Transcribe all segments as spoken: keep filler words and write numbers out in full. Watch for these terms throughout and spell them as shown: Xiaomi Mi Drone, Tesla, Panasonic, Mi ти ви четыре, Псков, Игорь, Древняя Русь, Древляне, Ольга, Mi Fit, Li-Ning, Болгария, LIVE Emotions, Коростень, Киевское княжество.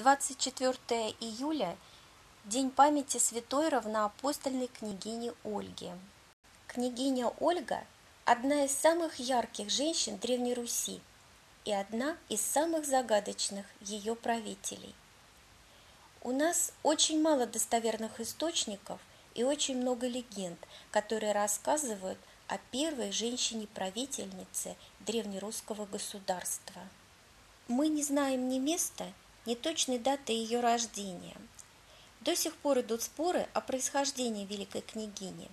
двадцать четвёртое июля – день памяти святой равноапостольной княгини Ольги. Княгиня Ольга – одна из самых ярких женщин Древней Руси и одна из самых загадочных ее правителей. У нас очень мало достоверных источников и очень много легенд, которые рассказывают о первой женщине-правительнице древнерусского государства. Мы не знаем ни места, ни точной даты ее рождения. До сих пор идут споры о происхождении великой княгини.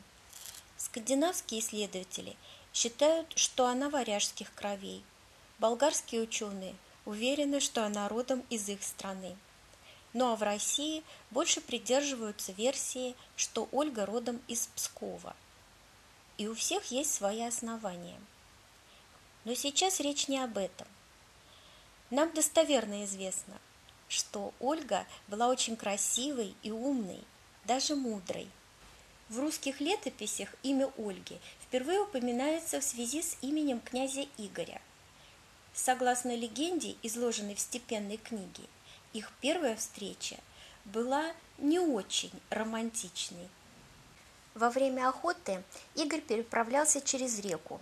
Скандинавские исследователи считают, что она варяжских кровей. Болгарские ученые уверены, что она родом из их страны. Ну а в России больше придерживаются версии, что Ольга родом из Пскова. И у всех есть свои основания. Но сейчас речь не об этом. Нам достоверно известно, что Ольга была очень красивой и умной, даже мудрой. В русских летописях имя Ольги впервые упоминается в связи с именем князя Игоря. Согласно легенде, изложенной в степенной книге, их первая встреча была не очень романтичной. Во время охоты Игорь переправлялся через реку.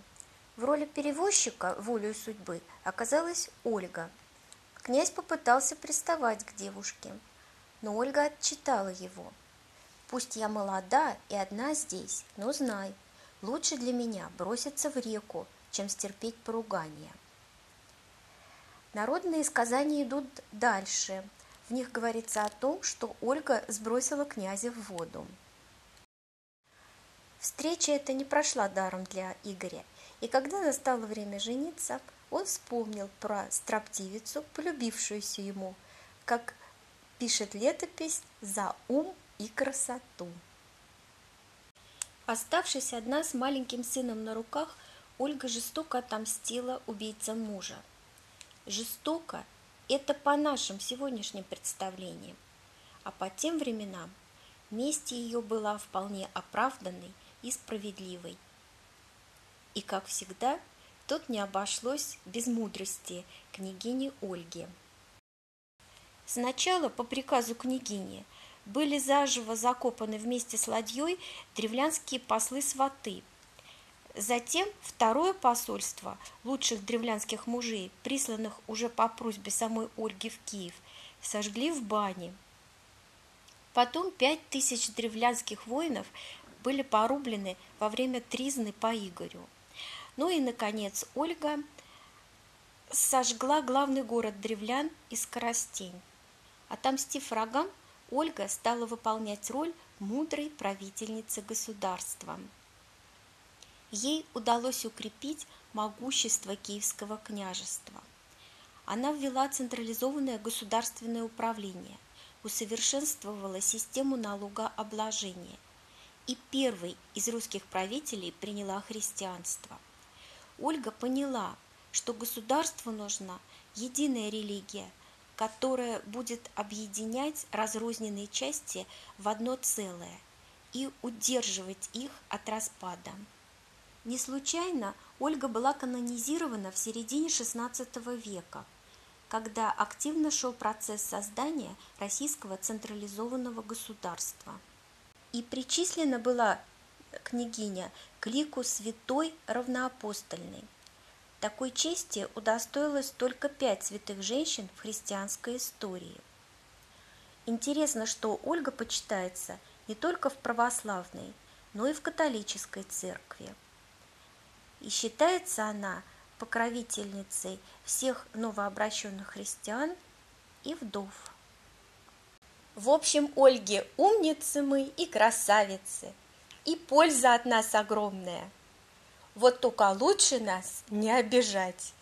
В роли перевозчика волею судьбы оказалась Ольга. Князь попытался приставать к девушке, но Ольга отчитала его. «Пусть я молода и одна здесь, но знай, лучше для меня броситься в реку, чем стерпеть поругание». Народные сказания идут дальше. В них говорится о том, что Ольга сбросила князя в воду. Встреча эта не прошла даром для Игоря, и когда настало время жениться, он вспомнил про строптивицу, полюбившуюся ему, как пишет летопись, за ум и красоту. Оставшись одна с маленьким сыном на руках, Ольга жестоко отомстила убийцам мужа. Жестоко – это по нашим сегодняшним представлениям, а по тем временам месть ее была вполне оправданной и справедливой. И, как всегда, тут не обошлось без мудрости княгини Ольги. Сначала, по приказу княгини, были заживо закопаны вместе с ладьей древлянские послы-сваты. Затем второе посольство лучших древлянских мужей, присланных уже по просьбе самой Ольги в Киев, сожгли в бане. Потом пять тысяч древлянских воинов были порублены во время тризны по Игорю. Ну и, наконец, Ольга сожгла главный город древлян из Коростень. Отомстив врагам, Ольга стала выполнять роль мудрой правительницы государства. Ей удалось укрепить могущество Киевского княжества. Она ввела централизованное государственное управление, усовершенствовала систему налогообложения и первой из русских правителей приняла христианство. Ольга поняла, что государству нужна единая религия, которая будет объединять разрозненные части в одно целое и удерживать их от распада. Не случайно Ольга была канонизирована в середине шестнадцатого века, когда активно шел процесс создания российского централизованного государства. И причислена была княгиня к лику святой равноапостольной. Такой чести удостоилось только пять святых женщин в христианской истории. Интересно, что Ольга почитается не только в православной, но и в католической церкви. И считается она покровительницей всех новообращенных христиан и вдов. В общем, Ольги умницы мы и красавицы, и польза от нас огромная. Вот только лучше нас не обижать.